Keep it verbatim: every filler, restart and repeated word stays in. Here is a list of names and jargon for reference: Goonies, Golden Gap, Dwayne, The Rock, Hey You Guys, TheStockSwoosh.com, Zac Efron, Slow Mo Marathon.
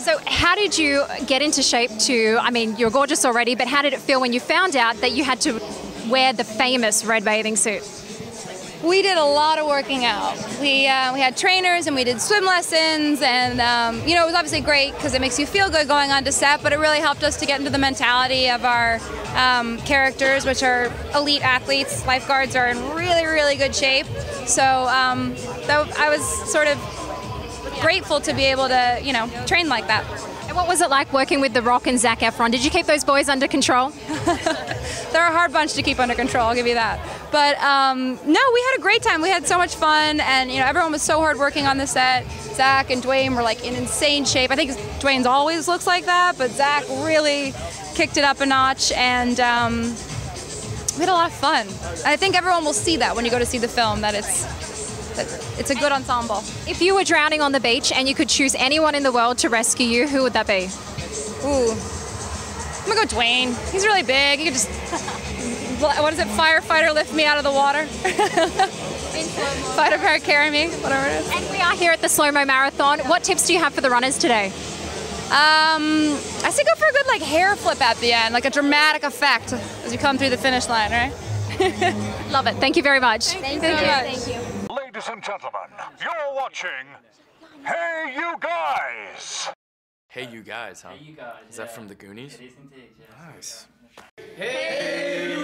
So how did you get into shape to, I mean, you're gorgeous already, but how did it feel when you found out that you had to wear the famous red bathing suit? We did a lot of working out. We, uh, we had trainers and we did swim lessons, and um, you know, it was obviously great because it makes you feel good going on to set, but it really helped us to get into the mentality of our um, characters, which are elite athletes. Lifeguards are in really, really good shape. So um, that, I was sort of grateful to be able to, you know, train like that. And what was it like working with The Rock and Zac Efron? Did you keep those boys under control? They're a hard bunch to keep under control, I'll give you that. But um, no, we had a great time. We had so much fun, and you know, everyone was so hard working on the set. Zac and Dwayne were like in insane shape. I think Dwayne's always looks like that, but Zac really kicked it up a notch, and um, we had a lot of fun. I think everyone will see that when you go to see the film, that it's It's a good ensemble. If you were drowning on the beach and you could choose anyone in the world to rescue you, who would that be? Ooh, I'm gonna go Dwayne. He's really big. He could just, what is it, firefighter lift me out of the water? Firefighter carry me, whatever it is. And we are here at the Slow Mo Marathon. Yeah. What tips do you have for the runners today? Um, I say go for a good like hair flip at the end, like a dramatic effect as you come through the finish line, right? Love it. Thank you very much. Thank, Thank you. So you. Much. Thank you. Ladies and gentlemen, you're watching Hey You Guys! Hey You Guys, huh? Hey You Guys, is that yeah. from the Goonies? It is indeed, yeah. Nice. Hey!